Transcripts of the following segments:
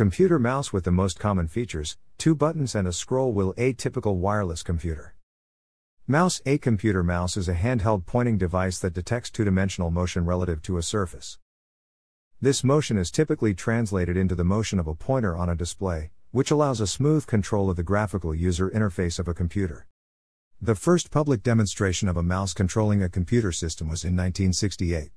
Computer mouse with the most common features, 2 buttons and a scroll wheel. A typical wireless computer mouse. A computer mouse is a handheld pointing device that detects two-dimensional motion relative to a surface. This motion is typically translated into the motion of a pointer on a display, which allows a smooth control of the graphical user interface of a computer. The first public demonstration of a mouse controlling a computer system was in 1968.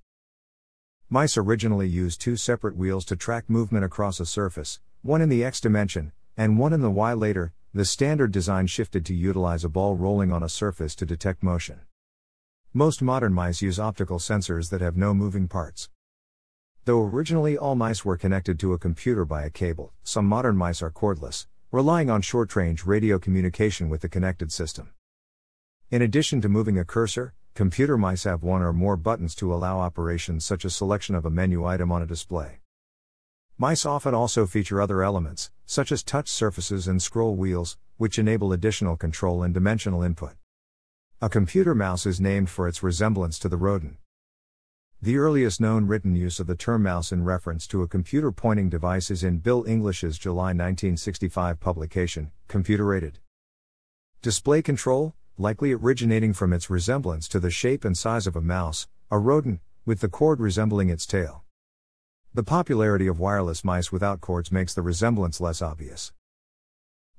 Mice originally used 2 separate wheels to track movement across a surface, one in the X dimension, and one in the Y. Later, the standard design shifted to utilize a ball rolling on a surface to detect motion. Most modern mice use optical sensors that have no moving parts. Though originally all mice were connected to a computer by a cable, some modern mice are cordless, relying on short-range radio communication with the connected system. In addition to moving a cursor, computer mice have 1 or more buttons to allow operations such as selection of a menu item on a display. Mice often also feature other elements, such as touch surfaces and scroll wheels, which enable additional control and dimensional input. A computer mouse is named for its resemblance to the rodent. The earliest known written use of the term mouse in reference to a computer pointing device is in Bill English's July 1965 publication, Computer-Aided Display Control, likely originating from its resemblance to the shape and size of a mouse, a rodent, with the cord resembling its tail. The popularity of wireless mice without cords makes the resemblance less obvious.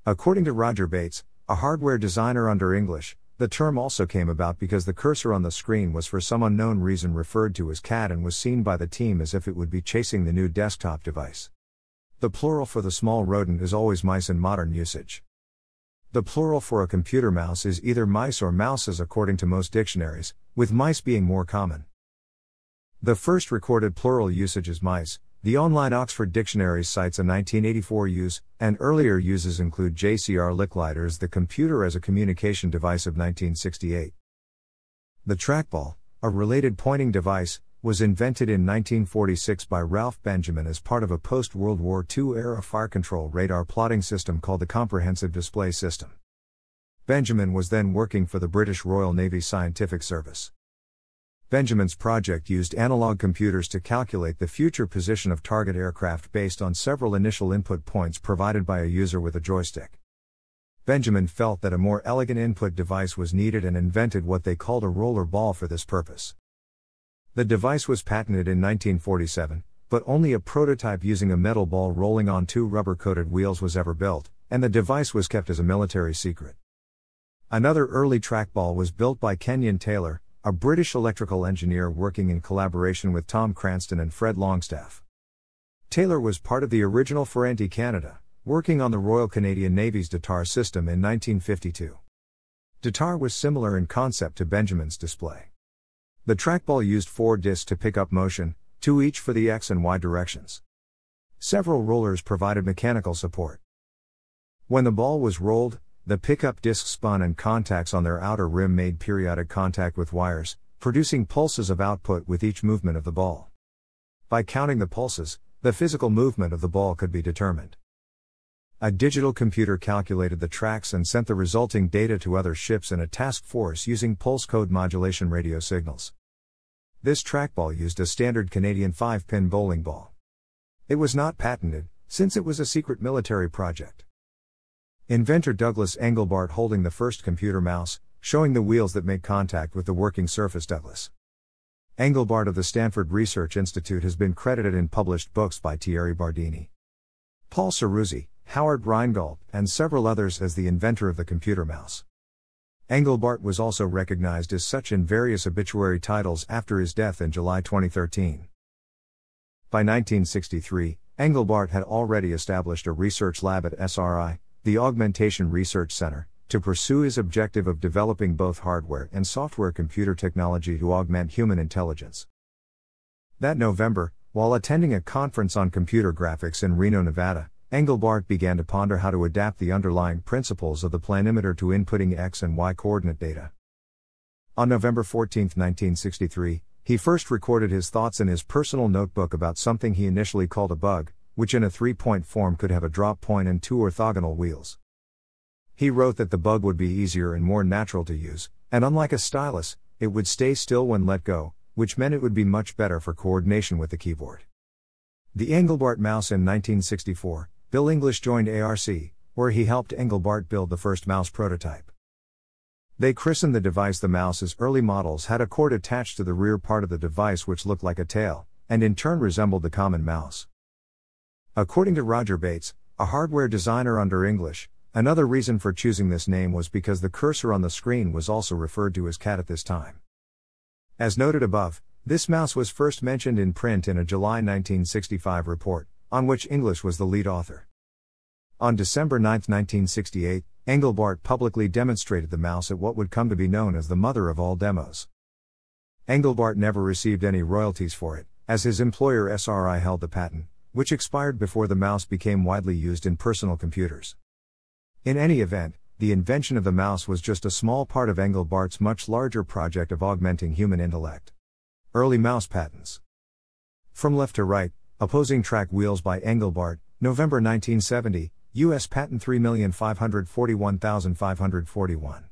According to Roger Bates, a hardware designer under English, the term also came about because the cursor on the screen was for some unknown reason referred to as cat and was seen by the team as if it would be chasing the new desktop device. The plural for the small rodent is always mice in modern usage. The plural for a computer mouse is either mice or mouses according to most dictionaries, with mice being more common. The first recorded plural usage is mice. The online Oxford Dictionary cites a 1984 use, and earlier uses include J.C.R. Licklider's The Computer as a Communication Device of 1968. The trackball, a related pointing device, was invented in 1946 by Ralph Benjamin as part of a post-World War II-era fire control radar plotting system called the Comprehensive Display System. Benjamin was then working for the British Royal Navy Scientific Service. Benjamin's project used analog computers to calculate the future position of target aircraft based on several initial input points provided by a user with a joystick. Benjamin felt that a more elegant input device was needed and invented what they called a roller ball for this purpose. The device was patented in 1947, but only a prototype using a metal ball rolling on 2 rubber-coated wheels was ever built, and the device was kept as a military secret. Another early trackball was built by Kenyon Taylor, a British electrical engineer working in collaboration with Tom Cranston and Fred Longstaff. Taylor was part of the original Ferranti Canada, working on the Royal Canadian Navy's Datar system in 1952. Datar was similar in concept to Benjamin's display. The trackball used 4 discs to pick up motion, 2 each for the X and Y directions. Several rollers provided mechanical support. When the ball was rolled, the pickup discs spun and contacts on their outer rim made periodic contact with wires, producing pulses of output with each movement of the ball. By counting the pulses, the physical movement of the ball could be determined. A digital computer calculated the tracks and sent the resulting data to other ships in a task force using pulse code modulation radio signals. This trackball used a standard Canadian 5-pin bowling ball. It was not patented, since it was a secret military project. Inventor Douglas Engelbart holding the first computer mouse, showing the wheels that make contact with the working surface. Douglas Engelbart of the Stanford Research Institute has been credited in published books by Thierry Bardini, Paul Ceruzzi, Howard Rheingold, and several others as the inventor of the computer mouse. Engelbart was also recognized as such in various obituary titles after his death in July 2013. By 1963, Engelbart had already established a research lab at SRI, the Augmentation Research Center, to pursue his objective of developing both hardware and software computer technology to augment human intelligence. That November, while attending a conference on computer graphics in Reno, Nevada, Engelbart began to ponder how to adapt the underlying principles of the planimeter to inputting X and Y coordinate data. On November 14, 1963, he first recorded his thoughts in his personal notebook about something he initially called a bug, which in a 3-point form could have a drop point and 2 orthogonal wheels. He wrote that the bug would be easier and more natural to use, and unlike a stylus, it would stay still when let go, which meant it would be much better for coordination with the keyboard. The Engelbart mouse in 1964, Bill English joined ARC, where he helped Engelbart build the first mouse prototype. They christened the device the mouse as early models had a cord attached to the rear part of the device which looked like a tail, and in turn resembled the common mouse. According to Roger Bates, a hardware designer under English, another reason for choosing this name was because the cursor on the screen was also referred to as cat at this time. As noted above, this mouse was first mentioned in print in a July 1965 report, on which English was the lead author. On December 9, 1968, Engelbart publicly demonstrated the mouse at what would come to be known as the mother of all demos. Engelbart never received any royalties for it, as his employer SRI held the patent, which expired before the mouse became widely used in personal computers. In any event, the invention of the mouse was just a small part of Engelbart's much larger project of augmenting human intellect. Early mouse patents. From left to right, opposing track wheels by Engelbart, November 1970, U.S. Patent 3,541,541.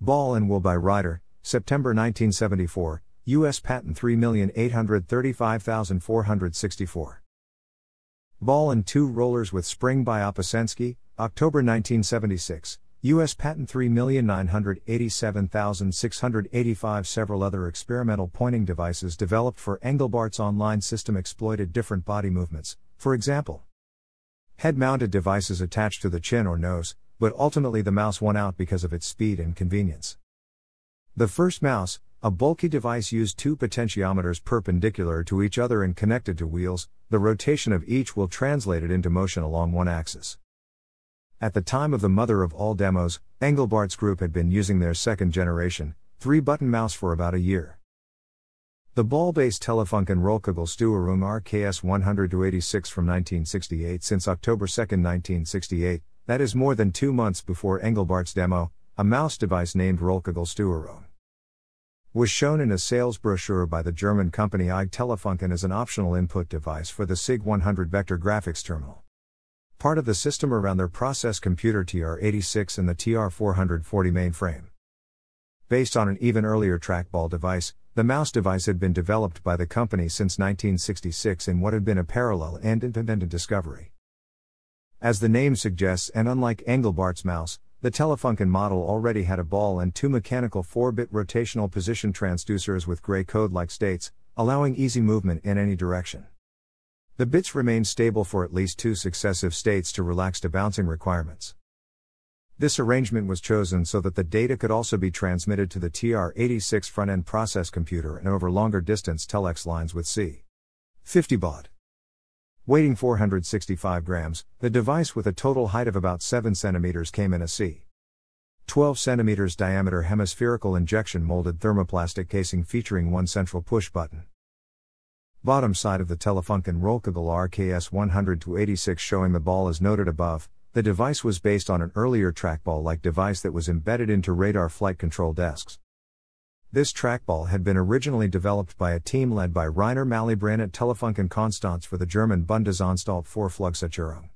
Ball and Will by Ryder, September 1974, U.S. Patent 3,835,464. Ball and Two Rollers with Spring by Opasensky, October 1976, U.S. Patent 3,987,685. Several other experimental pointing devices developed for Engelbart's online system exploited different body movements, for example, head-mounted devices attached to the chin or nose, but ultimately the mouse won out because of its speed and convenience. The first mouse, a bulky device, used two potentiometers perpendicular to each other and connected to wheels. The rotation of each will translate it into motion along one axis. At the time of the mother of all demos, Engelbart's group had been using their second-generation, three-button mouse for about a year. The ball-based Telefunken Rollkugel-Steuerung RKS 100-86 from 1968. Since October 2, 1968, that is more than 2 months before Engelbart's demo, a mouse device named Rollkugel-Steuerung was shown in a sales brochure by the German company IG Telefunken as an optional input device for the SIG 100 vector graphics terminal, part of the system around their process computer TR-86 and the TR-440 mainframe. Based on an even earlier trackball device, the mouse device had been developed by the company since 1966 in what had been a parallel and independent discovery. As the name suggests, and unlike Engelbart's mouse, the Telefunken model already had a ball and two mechanical 4-bit rotational position transducers with gray code-like states, allowing easy movement in any direction. The bits remained stable for at least 2 successive states to relax to bouncing requirements. This arrangement was chosen so that the data could also be transmitted to the TR-86 front-end process computer and over longer distance telex lines with C50 baud. Weighing 465 grams, the device with a total height of about 7 centimeters came in a C12 centimeters diameter hemispherical injection molded thermoplastic casing featuring one central push button. Bottom side of the Telefunken Rollkugel RKS 100-86 showing the ball as noted above, the device was based on an earlier trackball-like device that was embedded into radar flight control desks. This trackball had been originally developed by a team led by Reiner Mallebrand at Telefunken Konstanz for the German Bundesanstalt für Flugsicherung.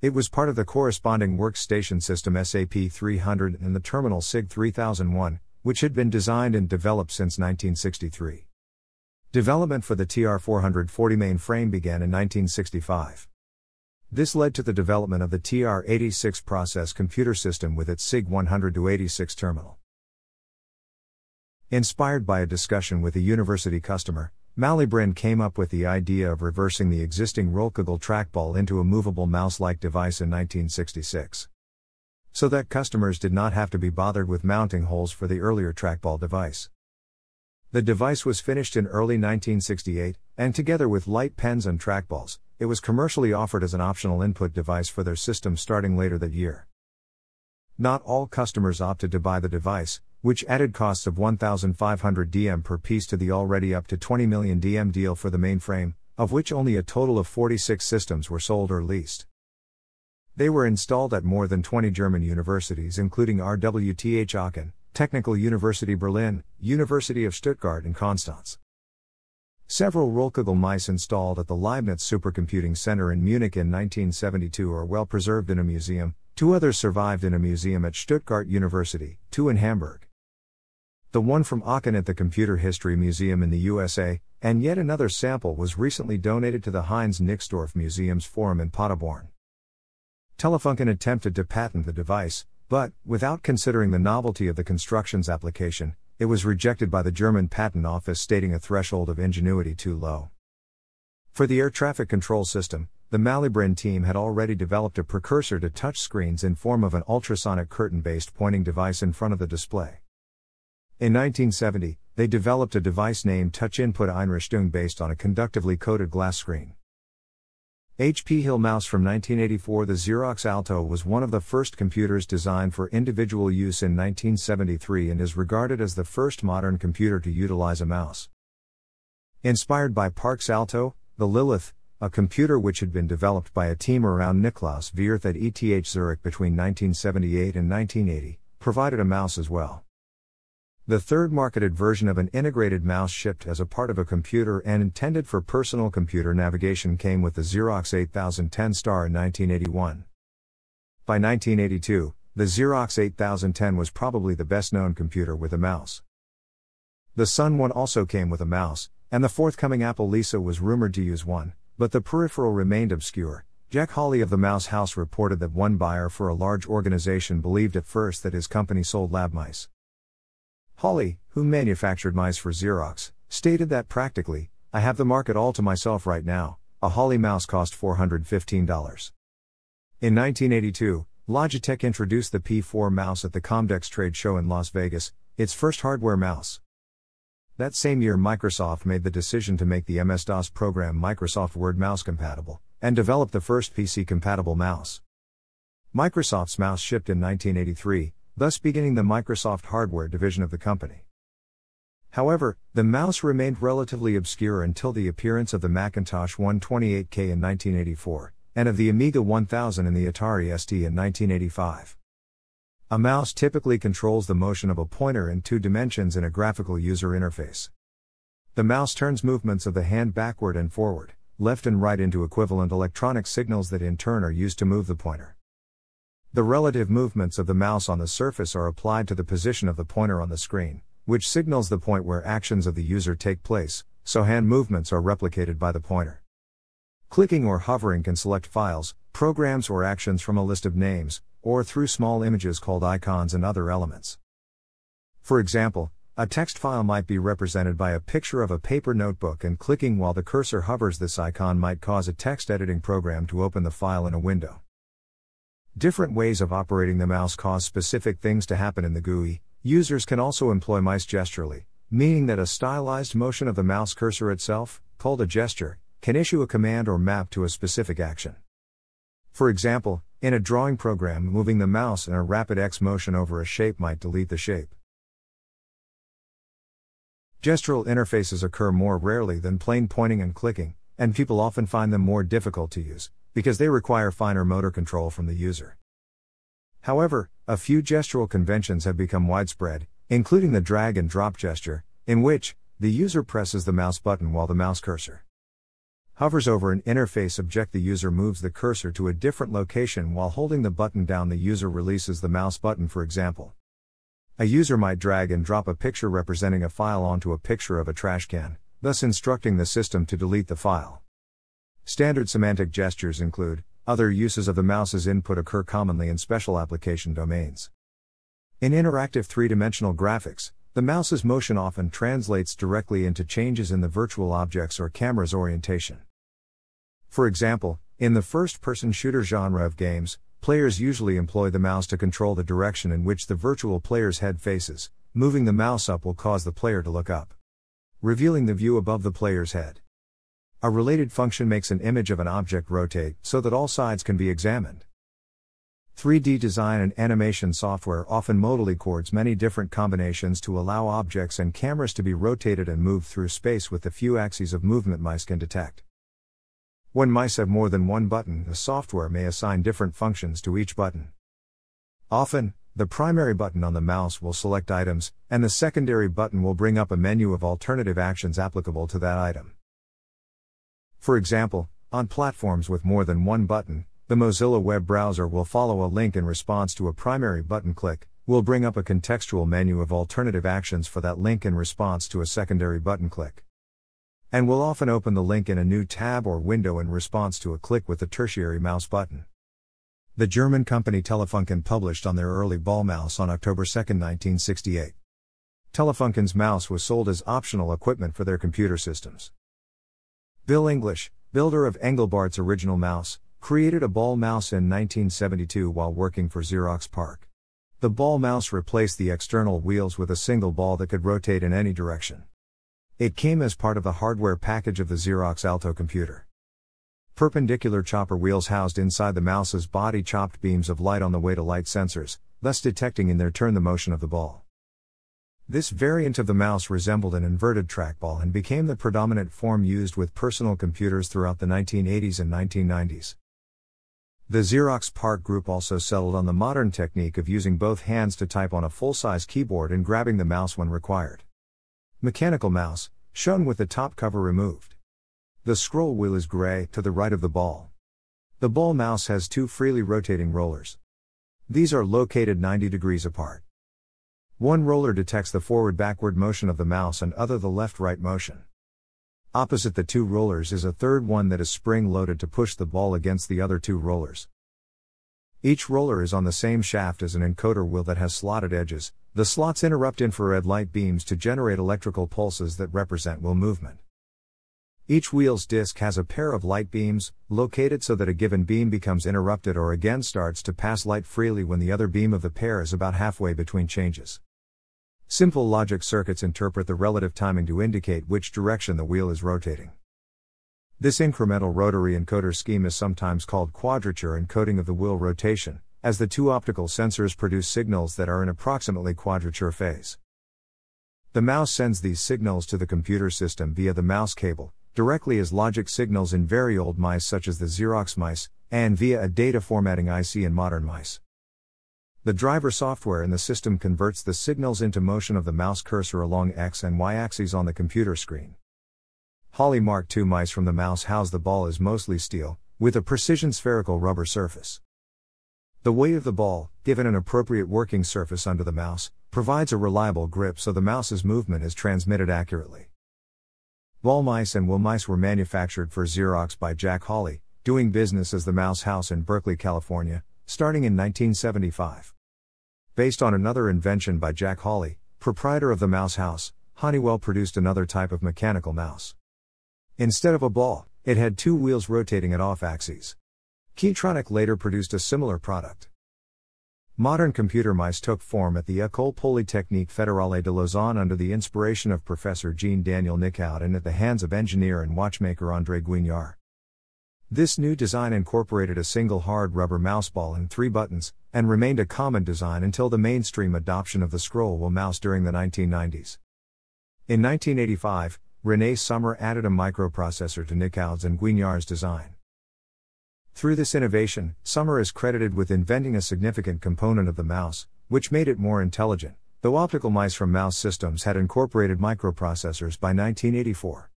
It was part of the corresponding workstation system SAP 300 and the terminal SIG 3001, which had been designed and developed since 1963. Development for the TR-440 mainframe began in 1965. This led to the development of the TR-86 process computer system with its SIG 100-86 terminal. Inspired by a discussion with a university customer, Mallebrand came up with the idea of reversing the existing Rollkugel trackball into a movable mouse-like device in 1966, so that customers did not have to be bothered with mounting holes for the earlier trackball device. The device was finished in early 1968, and together with light pens and trackballs, it was commercially offered as an optional input device for their system starting later that year. Not all customers opted to buy the device, which added costs of 1,500 DM per piece to the already up to 20 million DM deal for the mainframe, of which only a total of 46 systems were sold or leased. They were installed at more than 20 German universities including RWTH Aachen, Technical University Berlin, University of Stuttgart and Konstanz. Several Rollkugel mice installed at the Leibniz Supercomputing Center in Munich in 1972 are well preserved in a museum, 2 others survived in a museum at Stuttgart University, 2 in Hamburg. the one from Aachen at the Computer History Museum in the USA, and yet another sample was recently donated to the Heinz-Nixdorf Museum's Forum in Paderborn. Telefunken attempted to patent the device, but, without considering the novelty of the construction's application, it was rejected by the German Patent Office, stating a threshold of ingenuity too low. For the air traffic control system, the Mallebrand team had already developed a precursor to touch screens in form of an ultrasonic curtain-based pointing device in front of the display. In 1970, they developed a device named Touch Input Einrichtung based on a conductively coated glass screen. HP Hill Mouse from 1984. The Xerox Alto was one of the first computers designed for individual use in 1973 and is regarded as the first modern computer to utilize a mouse. Inspired by PARC's Alto, the Lilith, a computer which had been developed by a team around Niklaus Wirth at ETH Zurich between 1978 and 1980, provided a mouse as well. The third marketed version of an integrated mouse shipped as a part of a computer and intended for personal computer navigation came with the Xerox 8010 Star in 1981. By 1982, the Xerox 8010 was probably the best-known computer with a mouse. The Sun One also came with a mouse, and the forthcoming Apple Lisa was rumored to use one, but the peripheral remained obscure. Jack Hawley of the Mouse House reported that one buyer for a large organization believed at first that his company sold lab mice. Hawley, who manufactured mice for Xerox, stated that practically, "I have the market all to myself right now." A Hawley mouse cost $415. In 1982, Logitech introduced the P4 mouse at the Comdex trade show in Las Vegas, its first hardware mouse. That same year, Microsoft made the decision to make the MS-DOS program Microsoft Word mouse compatible, and developed the first PC-compatible mouse. Microsoft's mouse shipped in 1983, thus beginning the Microsoft hardware division of the company. However, the mouse remained relatively obscure until the appearance of the Macintosh 128K in 1984, and of the Amiga 1000 and the Atari ST in 1985. A mouse typically controls the motion of a pointer in two dimensions in a graphical user interface. The mouse turns movements of the hand backward and forward, left and right into equivalent electronic signals that in turn are used to move the pointer. The relative movements of the mouse on the surface are applied to the position of the pointer on the screen, which signals the point where actions of the user take place, so hand movements are replicated by the pointer. Clicking or hovering can select files, programs or actions from a list of names, or through small images called icons and other elements. For example, a text file might be represented by a picture of a paper notebook, and clicking while the cursor hovers this icon might cause a text editing program to open the file in a window. Different ways of operating the mouse cause specific things to happen in the GUI. Users can also employ mice gesturally, meaning that a stylized motion of the mouse cursor itself, called a gesture, can issue a command or map to a specific action. For example, in a drawing program, moving the mouse in a rapid X motion over a shape might delete the shape. Gestural interfaces occur more rarely than plain pointing and clicking, and people often find them more difficult to use, because they require finer motor control from the user. However, a few gestural conventions have become widespread, including the drag and drop gesture, in which the user presses the mouse button while the mouse cursor hovers over an interface object. The user moves the cursor to a different location while holding the button down. The user releases the mouse button. For example, a user might drag and drop a picture representing a file onto a picture of a trash can, thus instructing the system to delete the file. Standard semantic gestures include. Other uses of the mouse as input occur commonly in special application domains. In interactive three-dimensional graphics, the mouse's motion often translates directly into changes in the virtual object's or camera's orientation. For example, in the first-person shooter genre of games, players usually employ the mouse to control the direction in which the virtual player's head faces. Moving the mouse up will cause the player to look up, revealing the view above the player's head. A related function makes an image of an object rotate so that all sides can be examined. 3D design and animation software often modally coordinates many different combinations to allow objects and cameras to be rotated and moved through space with the few axes of movement mice can detect. When mice have more than one button, the software may assign different functions to each button. Often, the primary button on the mouse will select items, and the secondary button will bring up a menu of alternative actions applicable to that item. For example, on platforms with more than one button, the Mozilla web browser will follow a link in response to a primary button click, we'll bring up a contextual menu of alternative actions for that link in response to a secondary button click. And we'll often open the link in a new tab or window in response to a click with the tertiary mouse button. The German company Telefunken published on their early ball mouse on October 2, 1968. Telefunken's mouse was sold as optional equipment for their computer systems. Bill English, builder of Engelbart's original mouse, created a ball mouse in 1972 while working for Xerox PARC. The ball mouse replaced the external wheels with a single ball that could rotate in any direction. It came as part of the hardware package of the Xerox Alto computer. Perpendicular chopper wheels housed inside the mouse's body chopped beams of light on the way to light sensors, thus detecting in their turn the motion of the ball. This variant of the mouse resembled an inverted trackball and became the predominant form used with personal computers throughout the 1980s and 1990s. The Xerox PARC group also settled on the modern technique of using both hands to type on a full-size keyboard and grabbing the mouse when required. Mechanical mouse, shown with the top cover removed. The scroll wheel is gray, to the right of the ball. The ball mouse has two freely rotating rollers. These are located 90 degrees apart. One roller detects the forward-backward motion of the mouse and other the left-right motion. Opposite the two rollers is a third one that is spring-loaded to push the ball against the other two rollers. Each roller is on the same shaft as an encoder wheel that has slotted edges. The slots interrupt infrared light beams to generate electrical pulses that represent wheel movement. Each wheel's disc has a pair of light beams, located so that a given beam becomes interrupted or again starts to pass light freely when the other beam of the pair is about halfway between changes. Simple logic circuits interpret the relative timing to indicate which direction the wheel is rotating. This incremental rotary encoder scheme is sometimes called quadrature encoding of the wheel rotation, as the two optical sensors produce signals that are in approximately quadrature phase. The mouse sends these signals to the computer system via the mouse cable, directly as logic signals in very old mice such as the Xerox mice, and via a data formatting IC in modern mice. The driver software in the system converts the signals into motion of the mouse cursor along X and Y axes on the computer screen. Hawley Mark II mice from the Mouse House. The ball is mostly steel, with a precision spherical rubber surface. The weight of the ball, given an appropriate working surface under the mouse, provides a reliable grip so the mouse's movement is transmitted accurately. Ball mice and wheel mice were manufactured for Xerox by Jack Hawley, doing business as the Mouse House in Berkeley, California, starting in 1975. Based on another invention by Jack Hawley, proprietor of the Mouse House, Honeywell produced another type of mechanical mouse. Instead of a ball, it had two wheels rotating at off axes. Keytronic later produced a similar product. Modern computer mice took form at the École Polytechnique Fédérale de Lausanne under the inspiration of Professor Jean-Daniel Nickout and at the hands of engineer and watchmaker André Guignard. This new design incorporated a single hard rubber mouseball and three buttons, and remained a common design until the mainstream adoption of the scroll wheel mouse during the 1990s. In 1985, René Sommer added a microprocessor to Nickout's and Guignard's design. Through this innovation, Sommer is credited with inventing a significant component of the mouse, which made it more intelligent, though optical mice from Mouse Systems had incorporated microprocessors by 1984.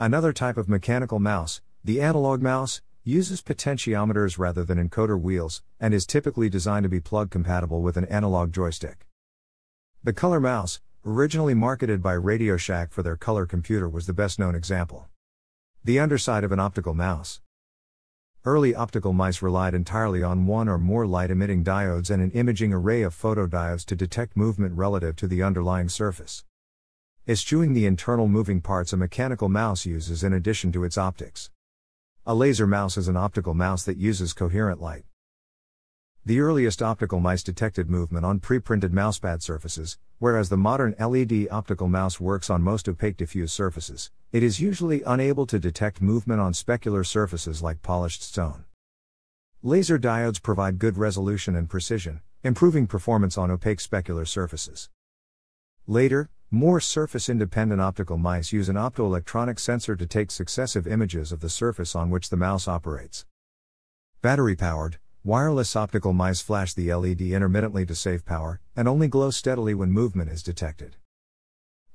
Another type of mechanical mouse, the analog mouse, uses potentiometers rather than encoder wheels, and is typically designed to be plug-compatible with an analog joystick. The Color Mouse, originally marketed by Radio Shack for their color computer, was the best-known example. The underside of an optical mouse. Early optical mice relied entirely on one or more light-emitting diodes and an imaging array of photodiodes to detect movement relative to the underlying surface. Eschewing the internal moving parts a mechanical mouse uses in addition to its optics. A laser mouse is an optical mouse that uses coherent light. The earliest optical mice detected movement on pre-printed mousepad surfaces, whereas the modern LED optical mouse works on most opaque diffuse surfaces. It is usually unable to detect movement on specular surfaces like polished stone. Laser diodes provide good resolution and precision, improving performance on opaque specular surfaces. Later, more surface-independent optical mice use an optoelectronic sensor to take successive images of the surface on which the mouse operates. Battery-powered, wireless optical mice flash the LED intermittently to save power, and only glow steadily when movement is detected.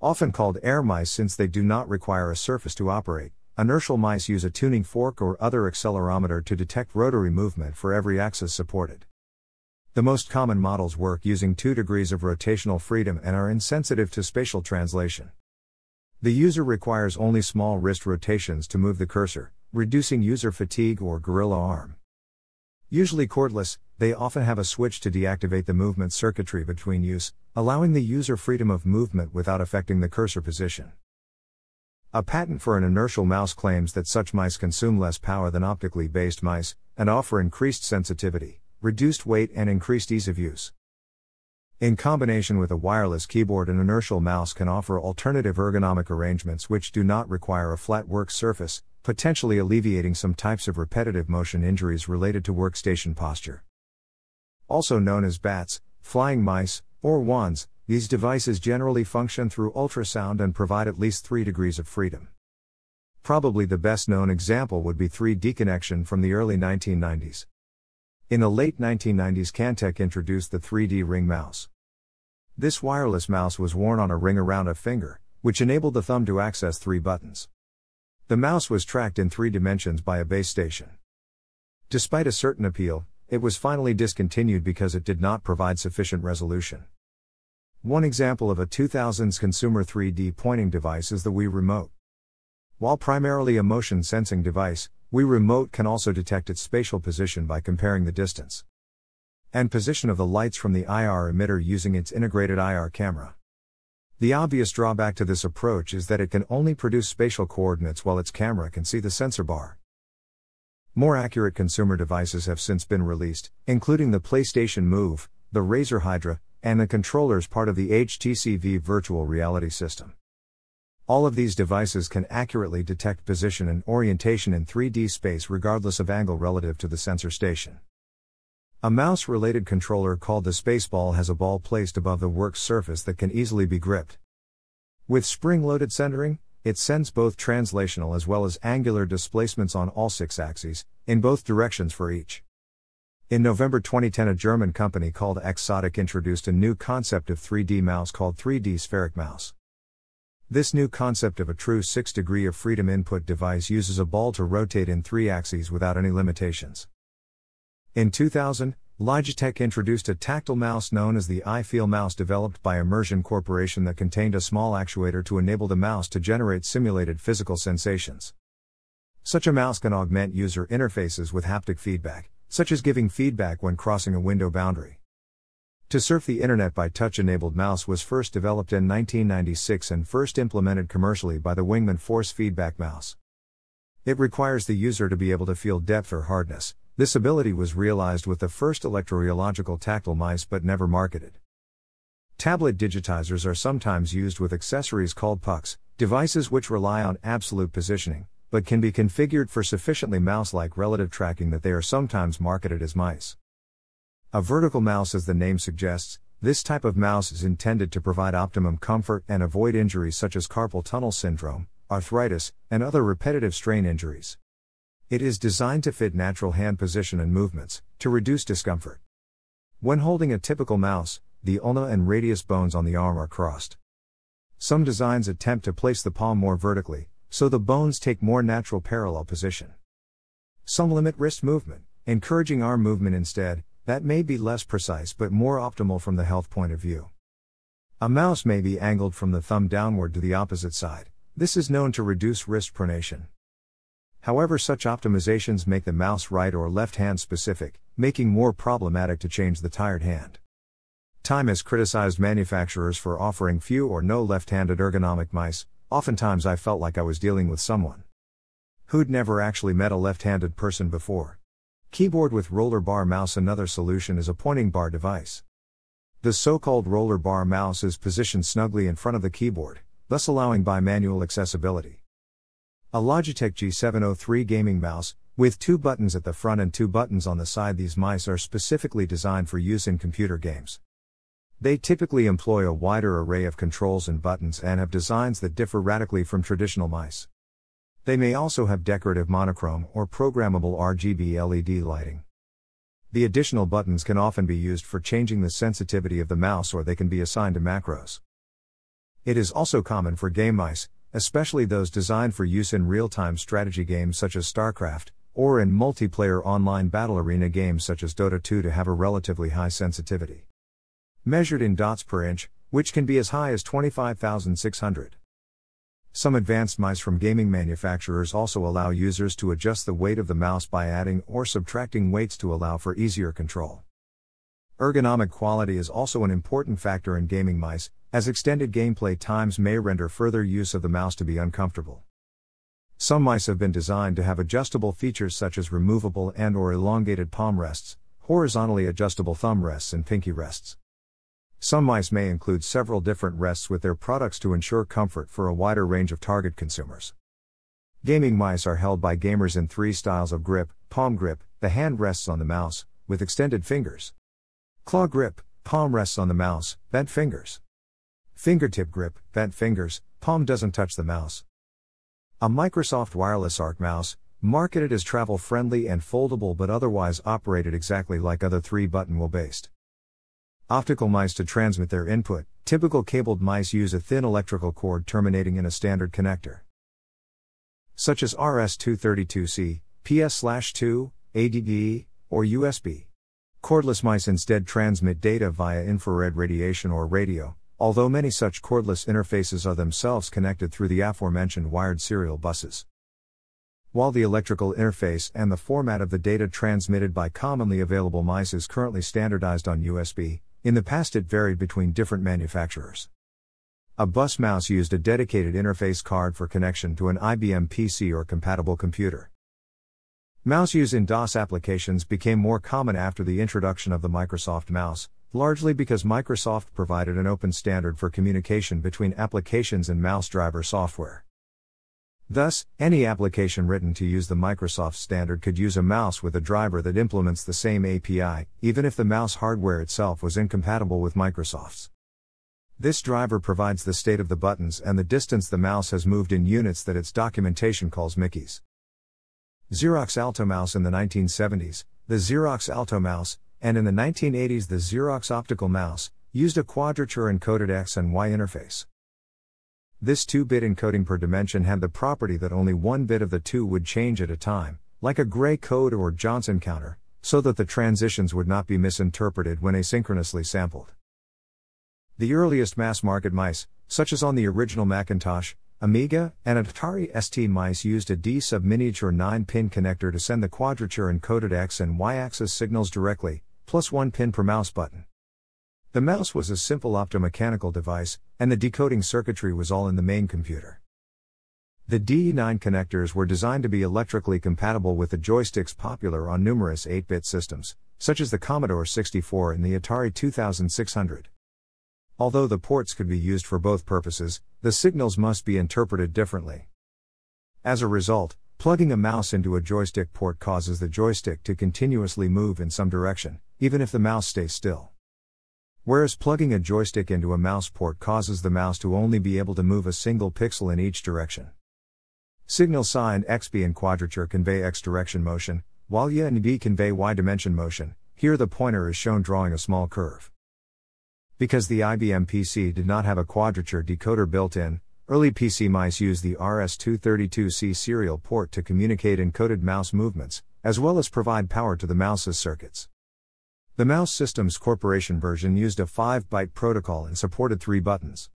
Often called air mice since they do not require a surface to operate, inertial mice use a tuning fork or other accelerometer to detect rotary movement for every axis supported. The most common models work using 2 degrees of rotational freedom and are insensitive to spatial translation. The user requires only small wrist rotations to move the cursor, reducing user fatigue or gorilla arm. Usually cordless, they often have a switch to deactivate the movement circuitry between use, allowing the user freedom of movement without affecting the cursor position. A patent for an inertial mouse claims that such mice consume less power than optically based mice, and offer increased sensitivity, reduced weight and increased ease of use. In combination with a wireless keyboard, an inertial mouse can offer alternative ergonomic arrangements which do not require a flat work surface, potentially alleviating some types of repetitive motion injuries related to workstation posture. Also known as bats, flying mice, or wands, these devices generally function through ultrasound and provide at least 3 degrees of freedom. Probably the best known example would be 3D Connection from the early 1990s. In the late 1990s, Cantech introduced the 3D Ring mouse. This wireless mouse was worn on a ring around a finger, which enabled the thumb to access 3 buttons. The mouse was tracked in 3 dimensions by a base station. Despite a certain appeal, it was finally discontinued because it did not provide sufficient resolution. One example of a 2000s consumer 3D pointing device is the Wii Remote. While primarily a motion sensing device, Wii Remote can also detect its spatial position by comparing the distance and position of the lights from the IR emitter using its integrated IR camera. The obvious drawback to this approach is that it can only produce spatial coordinates while its camera can see the sensor bar. More accurate consumer devices have since been released, including the PlayStation Move, the Razer Hydra, and the controllers part of the HTC-V virtual reality system. All of these devices can accurately detect position and orientation in 3D space regardless of angle relative to the sensor station. A mouse-related controller called the Spaceball has a ball placed above the work surface that can easily be gripped. With spring-loaded centering, it sends both translational as well as angular displacements on all 6 axes, in both directions for each. In November 2010, a German company called Exotic introduced a new concept of 3D mouse called 3D Spheric Mouse. This new concept of a true 6 degree of freedom input device uses a ball to rotate in 3 axes without any limitations. In 2000, Logitech introduced a tactile mouse known as the iFeel mouse, developed by Immersion Corporation, that contained a small actuator to enable the mouse to generate simulated physical sensations. Such a mouse can augment user interfaces with haptic feedback, such as giving feedback when crossing a window boundary. To surf the internet by touch-enabled mouse was first developed in 1996 and first implemented commercially by the Wingman Force Feedback Mouse. It requires the user to be able to feel depth or hardness. This ability was realized with the first electrorheological tactile mice but never marketed. Tablet digitizers are sometimes used with accessories called pucks, devices which rely on absolute positioning, but can be configured for sufficiently mouse-like relative tracking that they are sometimes marketed as mice. A vertical mouse, as the name suggests, this type of mouse is intended to provide optimum comfort and avoid injuries such as carpal tunnel syndrome, arthritis, and other repetitive strain injuries. It is designed to fit natural hand position and movements, to reduce discomfort. When holding a typical mouse, the ulna and radius bones on the arm are crossed. Some designs attempt to place the palm more vertically, so the bones take more natural parallel position. Some limit wrist movement, encouraging arm movement instead, that may be less precise but more optimal from the health point of view. A mouse may be angled from the thumb downward to the opposite side. This is known to reduce wrist pronation. However, such optimizations make the mouse right or left hand specific, making more problematic to change the tired hand. Time has criticized manufacturers for offering few or no left-handed ergonomic mice. Oftentimes I felt like I was dealing with someone who'd never actually met a left-handed person before. Keyboard with roller bar mouse. Another solution is a pointing bar device. The so-called roller bar mouse is positioned snugly in front of the keyboard, thus allowing bimanual accessibility. A Logitech G703 gaming mouse, with 2 buttons at the front and 2 buttons on the side. These mice are specifically designed for use in computer games. They typically employ a wider array of controls and buttons and have designs that differ radically from traditional mice. They may also have decorative monochrome or programmable RGB LED lighting. The additional buttons can often be used for changing the sensitivity of the mouse, or they can be assigned to macros. It is also common for game mice, especially those designed for use in real-time strategy games such as StarCraft, or in multiplayer online battle arena games such as Dota 2 to have a relatively high sensitivity. Measured in dots per inch, which can be as high as 25,600. Some advanced mice from gaming manufacturers also allow users to adjust the weight of the mouse by adding or subtracting weights to allow for easier control. Ergonomic quality is also an important factor in gaming mice, as extended gameplay times may render further use of the mouse to be uncomfortable. Some mice have been designed to have adjustable features such as removable and/or elongated palm rests, horizontally adjustable thumb rests and pinky rests. Some mice may include several different rests with their products to ensure comfort for a wider range of target consumers. Gaming mice are held by gamers in three styles of grip: palm grip, the hand rests on the mouse, with extended fingers; claw grip, palm rests on the mouse, bent fingers; fingertip grip, bent fingers, palm doesn't touch the mouse. A Microsoft wireless ARC mouse, marketed as travel-friendly and foldable but otherwise operated exactly like other three-button wheel-based optical mice to transmit their input. Typical cabled mice use a thin electrical cord terminating in a standard connector, such as RS-232C, PS/2, ADD, or USB. Cordless mice instead transmit data via infrared radiation or radio, although many such cordless interfaces are themselves connected through the aforementioned wired serial buses. While the electrical interface and the format of the data transmitted by commonly available mice is currently standardized on USB, in the past it varied between different manufacturers. A bus mouse used a dedicated interface card for connection to an IBM PC or compatible computer. Mouse use in DOS applications became more common after the introduction of the Microsoft mouse, largely because Microsoft provided an open standard for communication between applications and mouse driver software. Thus, any application written to use the Microsoft standard could use a mouse with a driver that implements the same API, even if the mouse hardware itself was incompatible with Microsoft's. This driver provides the state of the buttons and the distance the mouse has moved in units that its documentation calls mickeys. Xerox Alto mouse. In the 1970s, the Xerox Alto mouse, and in the 1980s the Xerox Optical mouse, used a quadrature-encoded X and Y interface. This 2-bit encoding per dimension had the property that only one bit of the two would change at a time, like a gray code or Johnson counter, so that the transitions would not be misinterpreted when asynchronously sampled. The earliest mass-market mice, such as on the original Macintosh, Amiga, and Atari ST mice, used a D-sub-miniature 9-pin connector to send the quadrature-encoded X and Y-axis signals directly, plus one pin per mouse button. The mouse was a simple optomechanical device, and the decoding circuitry was all in the main computer. The DE9 connectors were designed to be electrically compatible with the joysticks popular on numerous 8-bit systems, such as the Commodore 64 and the Atari 2600. Although the ports could be used for both purposes, the signals must be interpreted differently. As a result, plugging a mouse into a joystick port causes the joystick to continuously move in some direction, even if the mouse stays still. Whereas plugging a joystick into a mouse port causes the mouse to only be able to move a single pixel in each direction. Signal psi and xb in quadrature convey x-direction motion, while y and b convey y-dimension motion. Here the pointer is shown drawing a small curve. Because the IBM PC did not have a quadrature decoder built in, early PC mice used the RS-232C serial port to communicate encoded mouse movements, as well as provide power to the mouse's circuits. The Mouse Systems Corporation version used a 5-byte protocol and supported 3 buttons.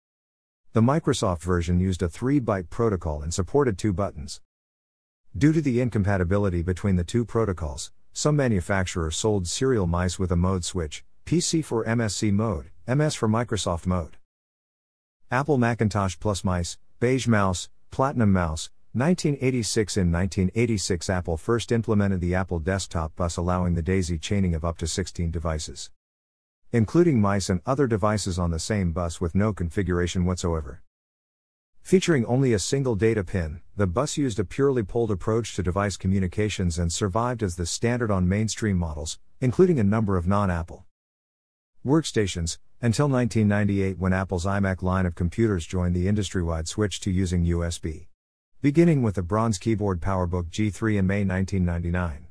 The Microsoft version used a 3-byte protocol and supported 2 buttons. Due to the incompatibility between the two protocols, some manufacturers sold serial mice with a mode switch: PC for MSC mode, MS for Microsoft mode. Apple Macintosh Plus mice, Beige mouse, Platinum mouse. 1986. In 1986, Apple first implemented the Apple desktop bus, allowing the daisy chaining of up to 16 devices, including mice and other devices, on the same bus with no configuration whatsoever. Featuring only a single data pin, the bus used a purely polled approach to device communications and survived as the standard on mainstream models, including a number of non-Apple workstations, until 1998, when Apple's iMac line of computers joined the industry-wide switch to using USB, beginning with the Bronze Keyboard PowerBook G3 in May 1999.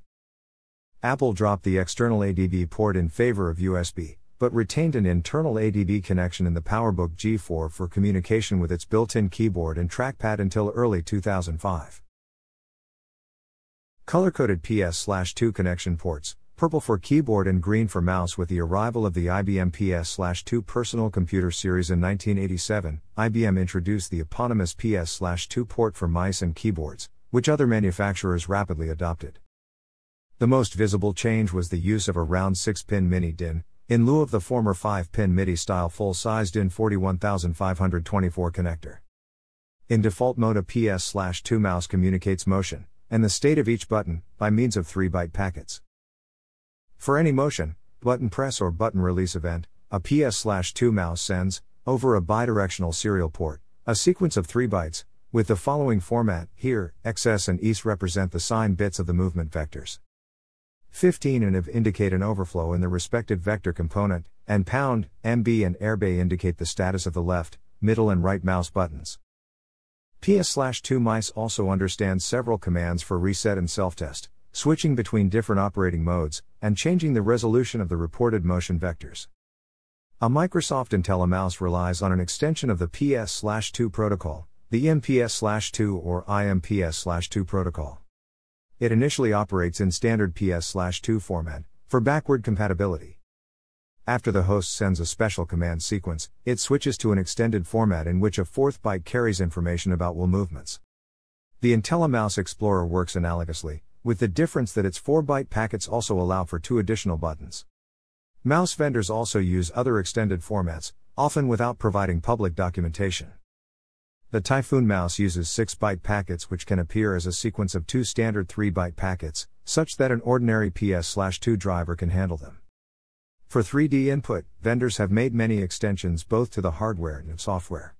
Apple dropped the external ADB port in favor of USB, but retained an internal ADB connection in the PowerBook G4 for communication with its built-in keyboard and trackpad until early 2005. Color-coded PS/2 connection ports, purple for keyboard and green for mouse. With the arrival of the IBM PS/2 personal computer series in 1987, IBM introduced the eponymous PS/2 port for mice and keyboards, which other manufacturers rapidly adopted. The most visible change was the use of a round 6-pin mini DIN, in lieu of the former 5-pin MIDI-style full-size DIN 41524 connector. In default mode, a PS/2 mouse communicates motion, and the state of each button, by means of 3-byte packets. For any motion, button press or button release event, a PS/2 mouse sends, over a bidirectional serial port, a sequence of 3 bytes, with the following format. Here, XS and ES represent the sign bits of the movement vectors. 15 and IF indicate an overflow in the respective vector component, and pound, MB and airbay indicate the status of the left, middle and right mouse buttons. PS/2 mice also understand several commands for reset and self-test, switching between different operating modes, and changing the resolution of the reported motion vectors. A Microsoft Intel mouse relies on an extension of the PS/2 protocol, the IMPS/2 or IMPS/2 protocol. It initially operates in standard PS/2 format, for backward compatibility. After the host sends a special command sequence, it switches to an extended format in which a 4th byte carries information about wheel movements. The IntelliMouse Explorer works analogously, with the difference that its 4-byte packets also allow for 2 additional buttons. Mouse vendors also use other extended formats, often without providing public documentation. The Typhoon mouse uses 6-byte packets, which can appear as a sequence of 2 standard 3-byte packets, such that an ordinary PS/2 driver can handle them. For 3D input, vendors have made many extensions both to the hardware and software.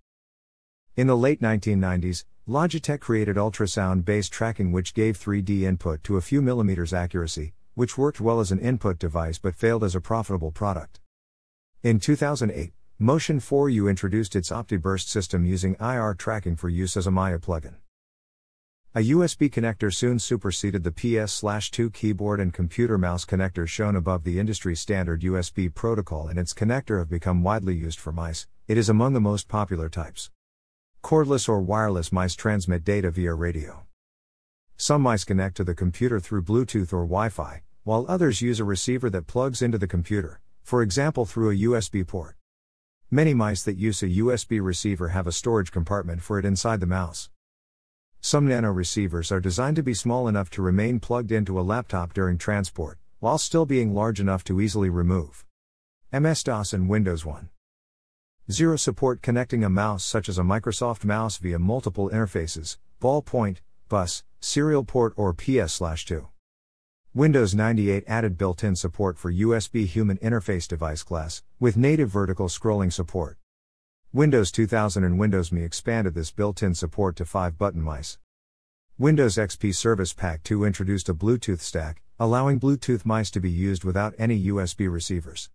In the late 1990s, Logitech created ultrasound-based tracking, which gave 3D input to a few millimeters accuracy, which worked well as an input device but failed as a profitable product. In 2008, Motion 4U introduced its OptiBurst system using IR tracking for use as a Maya plugin. A USB connector soon superseded the PS/2 keyboard and computer mouse connector shown above. The industry standard USB protocol and its connector have become widely used for mice. It is among the most popular types. Cordless or wireless mice transmit data via radio. Some mice connect to the computer through Bluetooth or Wi-Fi, while others use a receiver that plugs into the computer, for example through a USB port. Many mice that use a USB receiver have a storage compartment for it inside the mouse. Some nano receivers are designed to be small enough to remain plugged into a laptop during transport, while still being large enough to easily remove. MS-DOS and Windows 1. 0 support connecting a mouse such as a Microsoft mouse via multiple interfaces, ballpoint, bus, serial port or PS/2. Windows 98 added built-in support for USB human interface device class, with native vertical scrolling support. Windows 2000 and Windows ME expanded this built-in support to 5-button mice. Windows XP Service Pack 2 introduced a Bluetooth stack, allowing Bluetooth mice to be used without any USB receivers.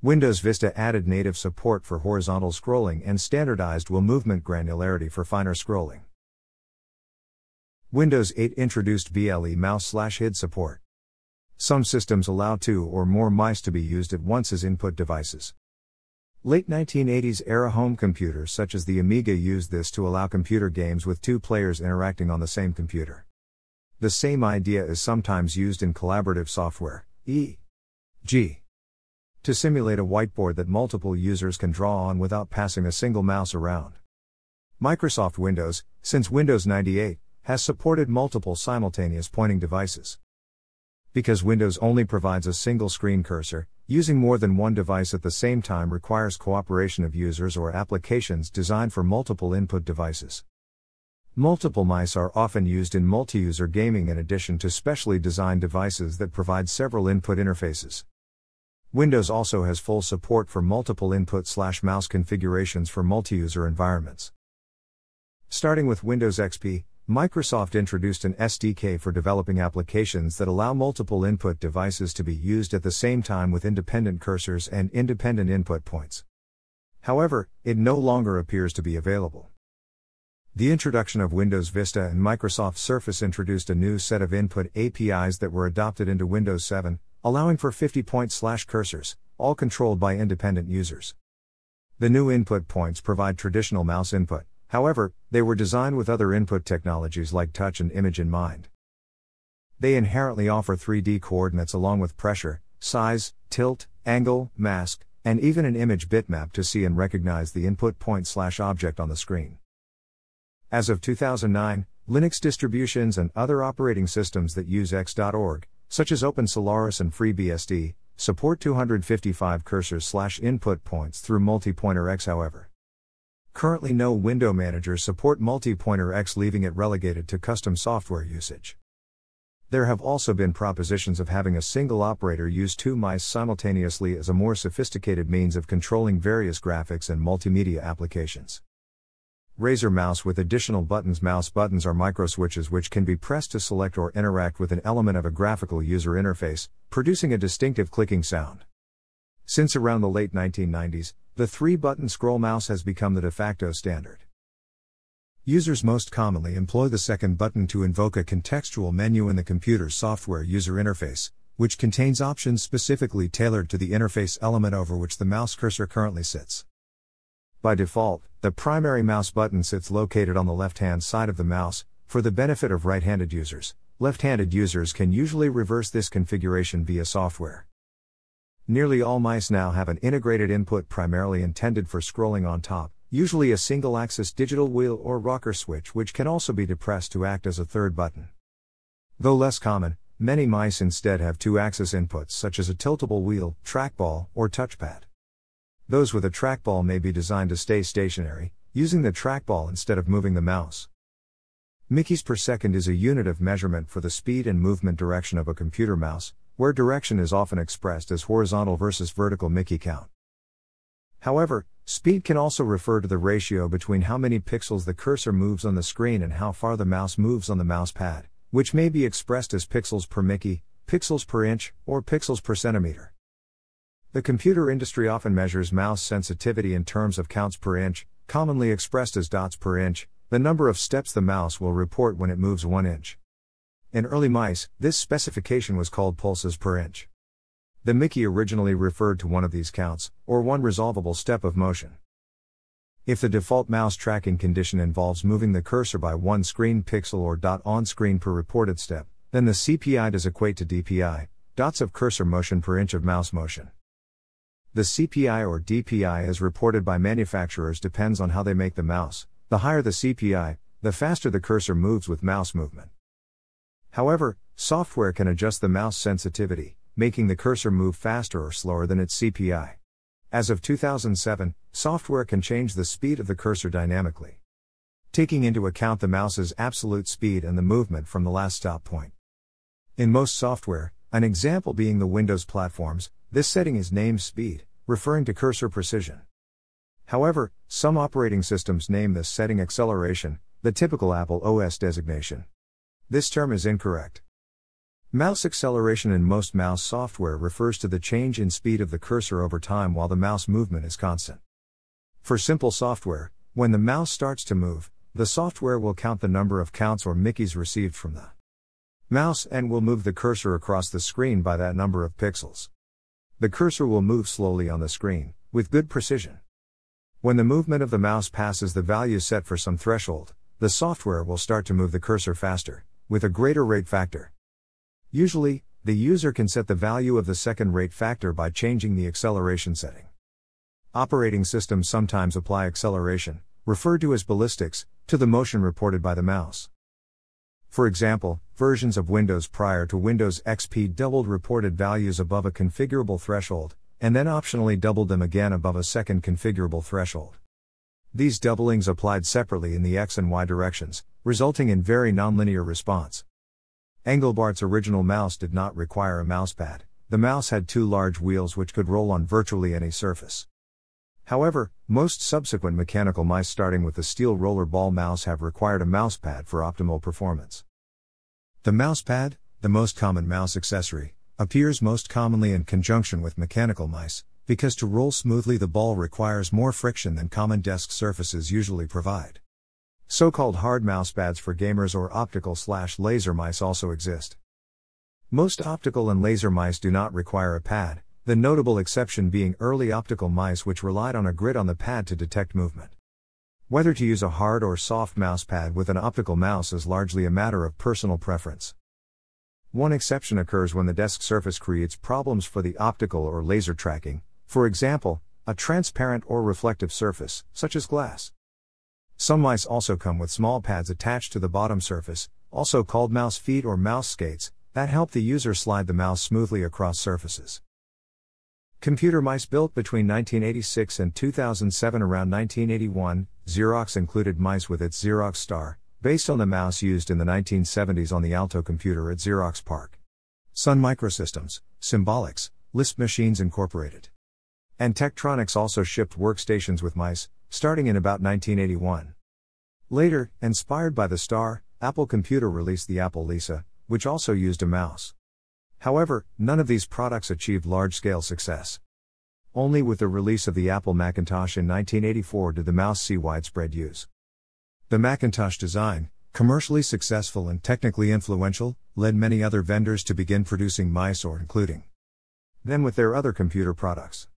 Windows Vista added native support for horizontal scrolling and standardized wheel movement granularity for finer scrolling. Windows 8 introduced BLE mouse/HID support. Some systems allow 2 or more mice to be used at once as input devices. Late 1980s era home computers such as the Amiga used this to allow computer games with 2 players interacting on the same computer. The same idea is sometimes used in collaborative software, e.g. to simulate a whiteboard that multiple users can draw on without passing a single mouse around. Microsoft Windows, since Windows 98, has supported multiple simultaneous pointing devices. Because Windows only provides a single screen cursor, using more than one device at the same time requires cooperation of users or applications designed for multiple input devices. Multiple mice are often used in multi-user gaming in addition to specially designed devices that provide several input interfaces. Windows also has full support for multiple input/mouse configurations for multi-user environments. Starting with Windows XP, Microsoft introduced an SDK for developing applications that allow multiple input devices to be used at the same time with independent cursors and independent input points. However, it no longer appears to be available. The introduction of Windows Vista and Microsoft Surface introduced a new set of input APIs that were adopted into Windows 7, allowing for 50-point/cursors, all controlled by independent users. The new input points provide traditional mouse input, however, they were designed with other input technologies like touch and image in mind. They inherently offer 3D coordinates along with pressure, size, tilt, angle, mask, and even an image bitmap to see and recognize the input point/object on the screen. As of 2009, Linux distributions and other operating systems that use X.org, such as OpenSolaris and FreeBSD, support 255 cursors/input points through Multipointer X. However, currently no window managers support Multipointer X, leaving it relegated to custom software usage. There have also been propositions of having a single operator use two mice simultaneously as a more sophisticated means of controlling various graphics and multimedia applications. Razor mouse with additional buttons. Mouse buttons are microswitches which can be pressed to select or interact with an element of a graphical user interface, producing a distinctive clicking sound. Since around the late 1990s, the three-button scroll mouse has become the de facto standard. Users most commonly employ the second button to invoke a contextual menu in the computer's software user interface, which contains options specifically tailored to the interface element over which the mouse cursor currently sits. By default, the primary mouse button sits located on the left-hand side of the mouse. For the benefit of right-handed users, left-handed users can usually reverse this configuration via software. Nearly all mice now have an integrated input primarily intended for scrolling on top, usually a single-axis digital wheel or rocker switch, which can also be depressed to act as a third button. Though less common, many mice instead have two-axis inputs such as a tiltable wheel, trackball, or touchpad. Those with a trackball may be designed to stay stationary, using the trackball instead of moving the mouse. Mickeys per second is a unit of measurement for the speed and movement direction of a computer mouse, where direction is often expressed as horizontal versus vertical Mickey count. However, speed can also refer to the ratio between how many pixels the cursor moves on the screen and how far the mouse moves on the mouse pad, which may be expressed as pixels per Mickey, pixels per inch, or pixels per centimeter. The computer industry often measures mouse sensitivity in terms of counts per inch, commonly expressed as dots per inch, the number of steps the mouse will report when it moves 1 inch. In early mice, this specification was called pulses per inch. The Mickey originally referred to one of these counts, or one resolvable step of motion. If the default mouse tracking condition involves moving the cursor by one screen pixel or dot on screen per reported step, then the CPI does equate to DPI, dots of cursor motion per inch of mouse motion. The CPI or DPI as reported by manufacturers depends on how they make the mouse. The higher the CPI, the faster the cursor moves with mouse movement. However, software can adjust the mouse sensitivity, making the cursor move faster or slower than its CPI. As of 2007, software can change the speed of the cursor dynamically, taking into account the mouse's absolute speed and the movement from the last stop point. In most software, an example being the Windows platforms, this setting is named speed, referring to cursor precision. However, some operating systems name this setting acceleration, the typical Apple OS designation. This term is incorrect. Mouse acceleration in most mouse software refers to the change in speed of the cursor over time while the mouse movement is constant. For simple software, when the mouse starts to move, the software will count the number of counts or Mickeys received from the mouse and will move the cursor across the screen by that number of pixels. The cursor will move slowly on the screen, with good precision. When the movement of the mouse passes the value set for some threshold, the software will start to move the cursor faster, with a greater rate factor. Usually, the user can set the value of the second rate factor by changing the acceleration setting. Operating systems sometimes apply acceleration, referred to as ballistics, to the motion reported by the mouse. For example, versions of Windows prior to Windows XP doubled reported values above a configurable threshold, and then optionally doubled them again above a second configurable threshold. These doublings applied separately in the X and Y directions, resulting in very nonlinear response. Engelbart's original mouse did not require a mousepad. The mouse had two large wheels which could roll on virtually any surface. However, most subsequent mechanical mice starting with the steel roller ball mouse have required a mousepad for optimal performance. The mousepad, the most common mouse accessory, appears most commonly in conjunction with mechanical mice, because to roll smoothly the ball requires more friction than common desk surfaces usually provide. So-called hard mousepads for gamers or optical/laser mice also exist. Most optical and laser mice do not require a pad, the notable exception being early optical mice which relied on a grid on the pad to detect movement. Whether to use a hard or soft mousepad with an optical mouse is largely a matter of personal preference. One exception occurs when the desk surface creates problems for the optical or laser tracking, for example, a transparent or reflective surface, such as glass. Some mice also come with small pads attached to the bottom surface, also called mouse feet or mouse skates, that help the user slide the mouse smoothly across surfaces. Computer mice built between 1986 and 2007. Around 1981, Xerox included mice with its Xerox Star, based on the mouse used in the 1970s on the Alto computer at Xerox PARC. Sun Microsystems, Symbolics, Lisp Machines Incorporated, and Tektronix also shipped workstations with mice, starting in about 1981. Later, inspired by the Star, Apple Computer released the Apple Lisa, which also used a mouse. However, none of these products achieved large-scale success. Only with the release of the Apple Macintosh in 1984 did the mouse see widespread use. The Macintosh design, commercially successful and technically influential, led many other vendors to begin producing mice or including them with their other computer products.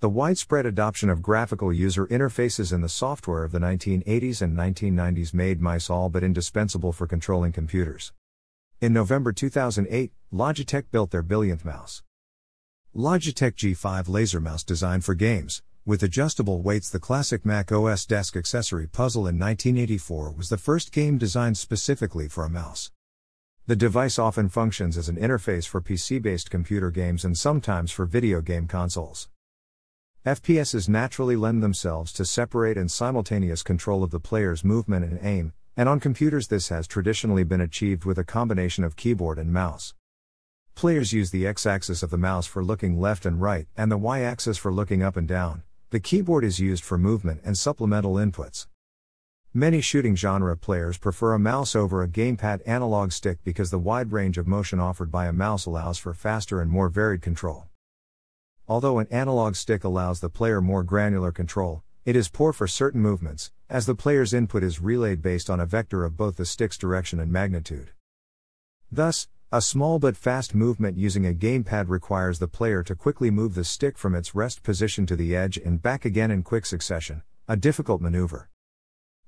The widespread adoption of graphical user interfaces in the software of the 1980s and 1990s made mice all but indispensable for controlling computers. In November 2008, Logitech built their billionth mouse. Logitech G5 Laser Mouse, designed for games, with adjustable weights. The classic Mac OS desk accessory puzzle in 1984 was the first game designed specifically for a mouse. The device often functions as an interface for PC-based computer games and sometimes for video game consoles. FPSs naturally lend themselves to separate and simultaneous control of the player's movement and aim, and on computers this has traditionally been achieved with a combination of keyboard and mouse. Players use the x-axis of the mouse for looking left and right and the y-axis for looking up and down. The keyboard is used for movement and supplemental inputs. Many shooting genre players prefer a mouse over a gamepad analog stick because the wide range of motion offered by a mouse allows for faster and more varied control. Although an analog stick allows the player more granular control, it is poor for certain movements, as the player's input is relayed based on a vector of both the stick's direction and magnitude. Thus, a small but fast movement using a gamepad requires the player to quickly move the stick from its rest position to the edge and back again in quick succession, a difficult maneuver.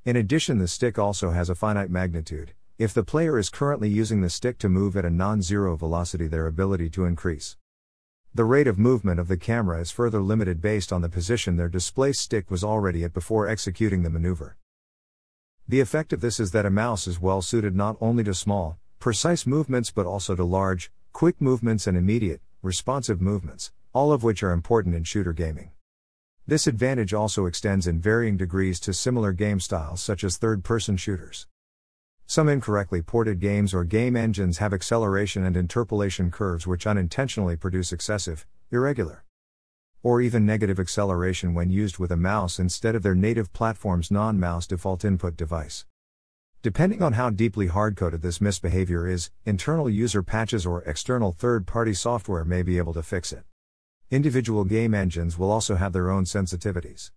In addition, the stick also has a finite magnitude. If the player is currently using the stick to move at a non-zero velocity, their ability to increase the rate of movement of the camera is further limited based on the position their display stick was already at before executing the maneuver. The effect of this is that a mouse is well suited not only to small, precise movements but also to large, quick movements and immediate, responsive movements, all of which are important in shooter gaming. This advantage also extends in varying degrees to similar game styles such as third-person shooters. Some incorrectly ported games or game engines have acceleration and interpolation curves which unintentionally produce excessive, irregular, or even negative acceleration when used with a mouse instead of their native platform's non-mouse default input device. Depending on how deeply hard-coded this misbehavior is, internal user patches or external third-party software may be able to fix it. Individual game engines will also have their own sensitivities.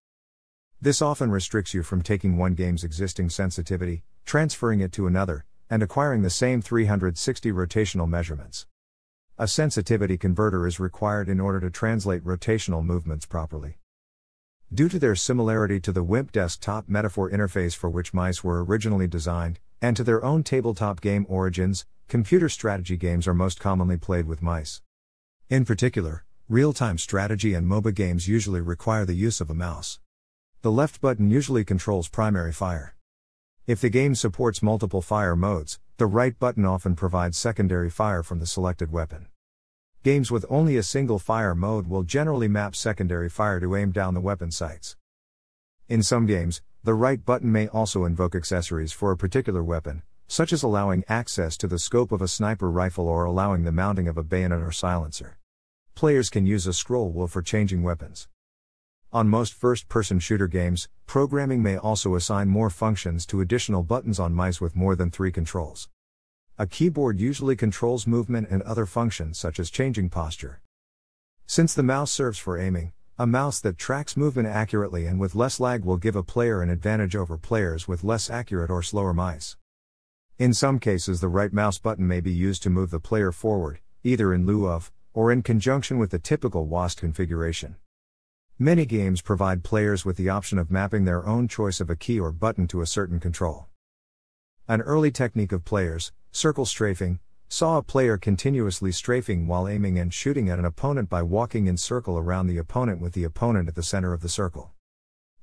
This often restricts you from taking one game's existing sensitivity, transferring it to another, and acquiring the same 360 rotational measurements. A sensitivity converter is required in order to translate rotational movements properly. Due to their similarity to the WIMP desktop metaphor interface for which mice were originally designed, and to their own tabletop game origins, computer strategy games are most commonly played with mice. In particular, real-time strategy and MOBA games usually require the use of a mouse. The left button usually controls primary fire. If the game supports multiple fire modes, the right button often provides secondary fire from the selected weapon. Games with only a single fire mode will generally map secondary fire to aim down the weapon sights. In some games, the right button may also invoke accessories for a particular weapon, such as allowing access to the scope of a sniper rifle or allowing the mounting of a bayonet or silencer. Players can use a scroll wheel for changing weapons. On most first-person shooter games, programming may also assign more functions to additional buttons on mice with more than 3 controls. A keyboard usually controls movement and other functions such as changing posture. Since the mouse serves for aiming, a mouse that tracks movement accurately and with less lag will give a player an advantage over players with less accurate or slower mice. In some cases, the right mouse button may be used to move the player forward, either in lieu of, or in conjunction with the typical WASD configuration. Many games provide players with the option of mapping their own choice of a key or button to a certain control. An early technique of players, circle strafing, saw a player continuously strafing while aiming and shooting at an opponent by walking in circle around the opponent with the opponent at the center of the circle.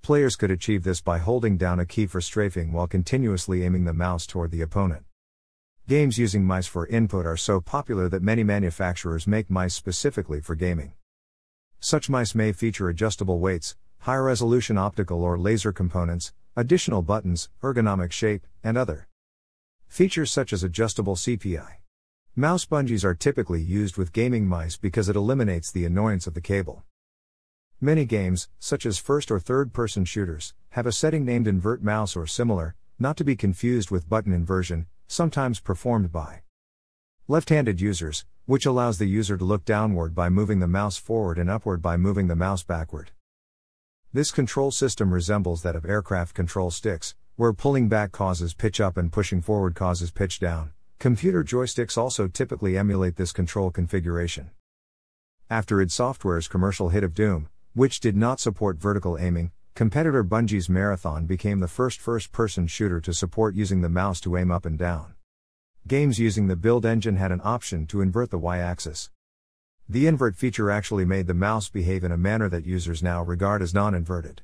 Players could achieve this by holding down a key for strafing while continuously aiming the mouse toward the opponent. Games using mice for input are so popular that many manufacturers make mice specifically for gaming. Such mice may feature adjustable weights, high-resolution optical or laser components, additional buttons, ergonomic shape, and other features such as adjustable CPI. Mouse bungees are typically used with gaming mice because it eliminates the annoyance of the cable. Many games, such as first- or third-person shooters, have a setting named invert mouse or similar, not to be confused with button inversion, sometimes performed by left-handed users, which allows the user to look downward by moving the mouse forward and upward by moving the mouse backward. This control system resembles that of aircraft control sticks, where pulling back causes pitch up and pushing forward causes pitch down. Computer joysticks also typically emulate this control configuration. After id Software's commercial hit of Doom, which did not support vertical aiming, competitor Bungie's Marathon became the first first-person shooter to support using the mouse to aim up and down. Games using the build engine had an option to invert the y-axis. The invert feature actually made the mouse behave in a manner that users now regard as non-inverted.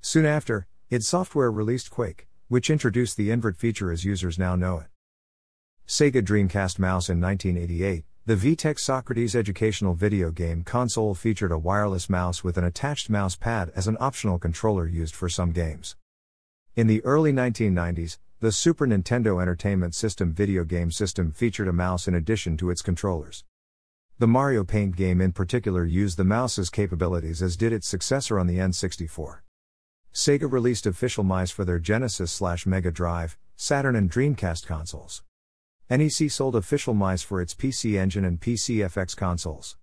Soon after, id Software released Quake, which introduced the invert feature as users now know it. Sega Dreamcast mouse. In 1988, the VTech Socrates educational video game console featured a wireless mouse with an attached mouse pad as an optional controller used for some games. In the early 1990s, the Super Nintendo Entertainment System video game system featured a mouse in addition to its controllers. The Mario Paint game in particular used the mouse's capabilities, as did its successor on the N64. Sega released official mice for their Genesis/Mega Drive, Saturn and Dreamcast consoles. NEC sold official mice for its PC Engine and PCFX consoles.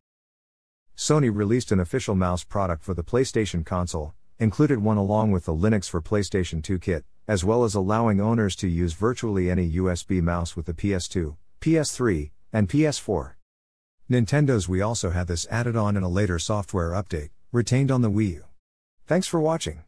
Sony released an official mouse product for the PlayStation console, included one along with the Linux for PlayStation 2 kit, as well as allowing owners to use virtually any USB mouse with the PS2, PS3, and PS4. Nintendo's Wii also had this added on in a later software update, retained on the Wii U. Thanks for watching.